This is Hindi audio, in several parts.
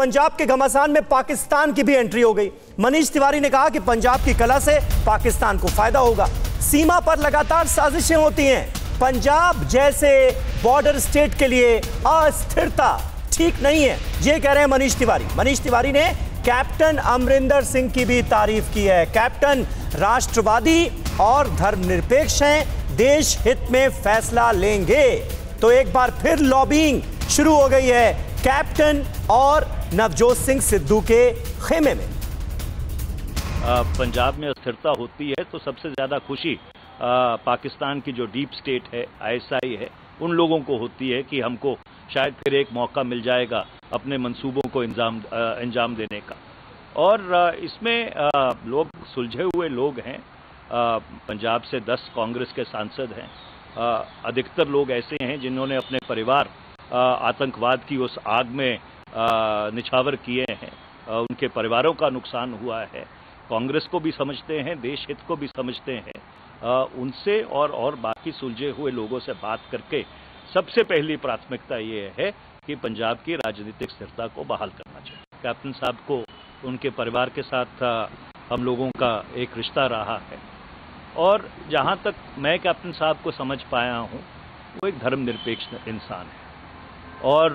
पंजाब के घमासान में पाकिस्तान की भी एंट्री हो गई। मनीष तिवारी ने कहा कि पंजाब की कला से पाकिस्तान को फायदा होगा। सीमा पर लगातार साजिशें होती हैं। पंजाब जैसे बॉर्डर स्टेट के लिए अस्थिरता ठीक नहीं है, ये कह रहे हैं मनीष तिवारी। मनीष तिवारी ने कैप्टन अमरिंदर सिंह की भी तारीफ की है। कैप्टन राष्ट्रवादी और धर्मनिरपेक्ष हैं, देश हित में फैसला लेंगे। तो एक बार फिर लॉबिंग शुरू हो गई है कैप्टन और नवजोत सिंह सिद्धू के खेमे में। पंजाब में अस्थिरता होती है तो सबसे ज़्यादा खुशी पाकिस्तान की जो डीप स्टेट है, ISI है, उन लोगों को होती है कि हमको शायद फिर एक मौका मिल जाएगा अपने मंसूबों को अंजाम देने का। और इसमें लोग सुलझे हुए लोग हैं। पंजाब से 10 कांग्रेस के सांसद हैं। अधिकतर लोग ऐसे हैं जिन्होंने अपने परिवार आतंकवाद की उस आग में निछावर किए हैं। उनके परिवारों का नुकसान हुआ है। कांग्रेस को भी समझते हैं, देश हित को भी समझते हैं। उनसे और बाकी सुलझे हुए लोगों से बात करके सबसे पहली प्राथमिकता ये है कि पंजाब की राजनीतिक स्थिरता को बहाल करना चाहिए। कैप्टन साहब को उनके परिवार के साथ हम लोगों का एक रिश्ता रहा है, और जहां तक मैं कैप्टन साहब को समझ पाया हूं, वो एक धर्मनिरपेक्ष इंसान है और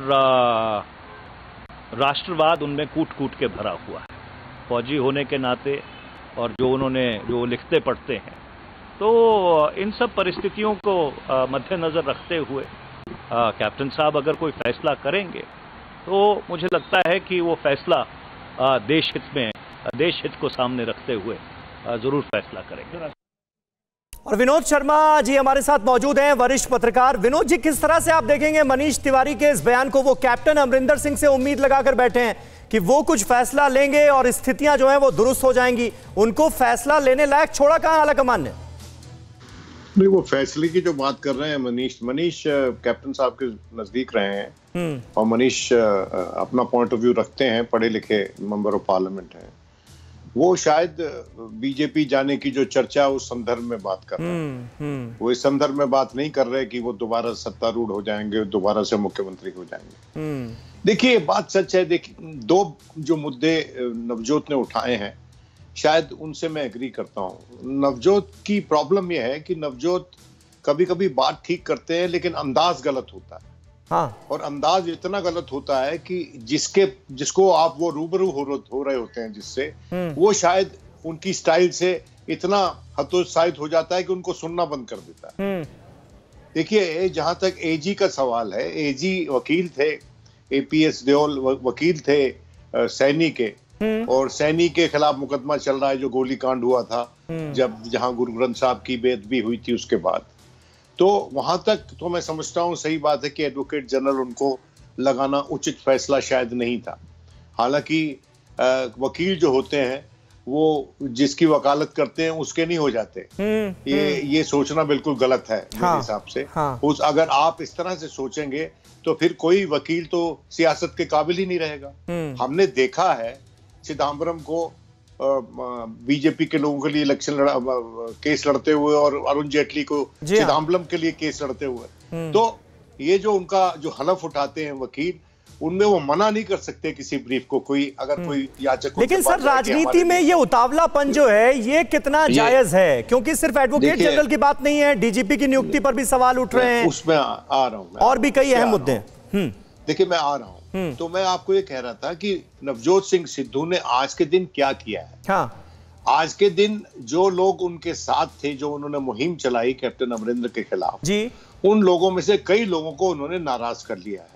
राष्ट्रवाद उनमें कूट कूट के भरा हुआ है। फौजी होने के नाते और जो लिखते पढ़ते हैं, तो इन सब परिस्थितियों को मद्देनज़र रखते हुए कैप्टन साहब अगर कोई फैसला करेंगे तो मुझे लगता है कि वो फैसला देश हित को सामने रखते हुए ज़रूर फैसला करेंगे। और विनोद शर्मा जी हमारे साथ मौजूद हैं, वरिष्ठ पत्रकार। विनोद जी, किस तरह से आप देखेंगे मनीष तिवारी के इस बयान को? वो कैप्टन अमरिंदर सिंह से उम्मीद लगाकर बैठे हैं कि वो कुछ फैसला लेंगे और स्थितियां जो हैं वो दुरुस्त हो जाएंगी। उनको फैसला लेने लायक छोड़ा कहां आला कमान ने? नहीं, वो फैसले की जो बात कर रहे हैं मनीष कैप्टन साहब के नजदीक रहे हैं और मनीष अपना पॉइंट ऑफ व्यू रखते हैं, पढ़े लिखे मेंबर ऑफ पार्लियामेंट हैं। वो शायद बीजेपी जाने की जो चर्चा उस संदर्भ में बात कर रहे हैं। वो इस संदर्भ में बात नहीं कर रहे कि वो दोबारा सत्तारूढ़ हो जाएंगे, दोबारा से मुख्यमंत्री हो जाएंगे। देखिए, बात सच है। देखिए, दो जो मुद्दे नवजोत ने उठाए हैं शायद उनसे मैं एग्री करता हूं। नवजोत की प्रॉब्लम यह है कि नवजोत कभी कभी बात ठीक करते हैं लेकिन अंदाज गलत होता है। हाँ। और अंदाज इतना गलत होता है कि जिसको आप वो रूबरू हो रहे होते हैं, जिससे वो शायद उनकी स्टाइल से इतना हतोत्साहित हो जाता है कि उनको सुनना बंद कर देता है। देखिए, जहां तक एजी का सवाल है, एजी वकील थे, APS देओल वकील थे सैनी के, और सैनी के खिलाफ मुकदमा चल रहा है जो गोलीकांड हुआ था, जहां गुरु ग्रंथ साहब की बेअदबी हुई थी उसके बाद। तो वहां तक तो मैं समझता हूं सही बात है कि एडवोकेट जनरल उनको लगाना उचित फैसला शायद नहीं था। हालांकि वकील जो होते हैं वो जिसकी वकालत करते हैं उसके नहीं हो जाते। ये सोचना बिल्कुल गलत है मेरे हिसाब से। अगर आप इस तरह से सोचेंगे तो फिर कोई वकील तो सियासत के काबिल ही नहीं रहेगा। हमने देखा है चिदम्बरम को बीजेपी के लोगों के लिए केस लड़ते हुए, और अरुण जेटली को चिदम्बरम के लिए केस लड़ते हुए। तो ये जो उनका जो हलफ उठाते हैं वकील, उनमें वो मना नहीं कर सकते किसी ब्रीफ को कोई अगर कोई याचक। लेकिन सर, राजनीति में ये उतावलापन जो है ये कितना जायज है? क्योंकि सिर्फ एडवोकेट जनरल की बात नहीं है, DGP की नियुक्ति पर भी सवाल उठ रहे हैं। उसमें आ रहा हूँ, और भी कई अहम मुद्दे। देखिये, मैं आ रहा हूँ। तो मैं आपको ये कह रहा था कि नवजोत सिंह सिद्धू ने आज के दिन क्या किया है। हाँ। आज के दिन जो लोग उनके साथ थे, जो उन्होंने मुहिम चलाई कैप्टन अमरिंदर के खिलाफ, जी, उन लोगों में से कई लोगों को उन्होंने नाराज कर लिया है।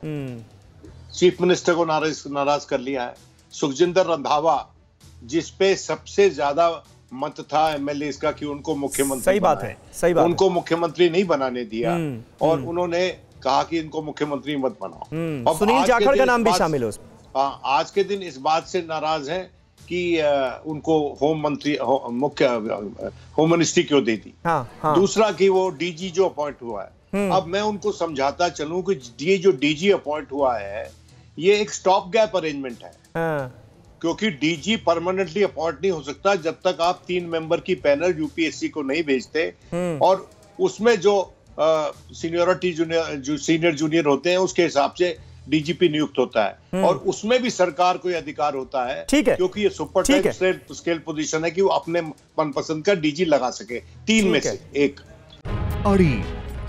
चीफ मिनिस्टर को नाराज कर लिया है। सुखजिंदर रंधावा, जिसपे सबसे ज्यादा मत था MLA का कि उनको मुख्यमंत्री, सही बात है, सही बात, उनको मुख्यमंत्री नहीं बनाने दिया और उन्होंने कहा कि इनको मुख्यमंत्री मत बनाओ। सुनील जाखड़ का नाम भी शामिल है। आज के दिन इस बात से नाराज हैं कि उनको होम मिनिस्ट्री क्यों दे दी। हाँ। दूसरा कि वो DG जो अपॉइंट हुआ है, अब मैं उनको समझाता चलूं कि ये जो DG अपॉइंट हुआ है ये एक स्टॉप गैप अरेंजमेंट है। हाँ। क्योंकि DG परमानेंटली अपॉइंट नहीं हो सकता जब तक आप 3 मेंबर की पैनल UPSC को नहीं भेजते, और उसमें जो सीनियर जूनियर होते हैं उसके हिसाब से डीजीपी नियुक्त होता है और उसमें भी सरकार को यह अधिकार होता है, क्योंकि ये सुपर टाइप स्केल पोजीशन है कि वो अपने मनपसंद का डीजी लगा सके। तीन में से एक। अड़ी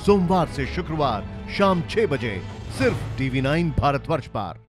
सोमवार से शुक्रवार शाम 6 बजे सिर्फ TV9 भारतवर्ष पर।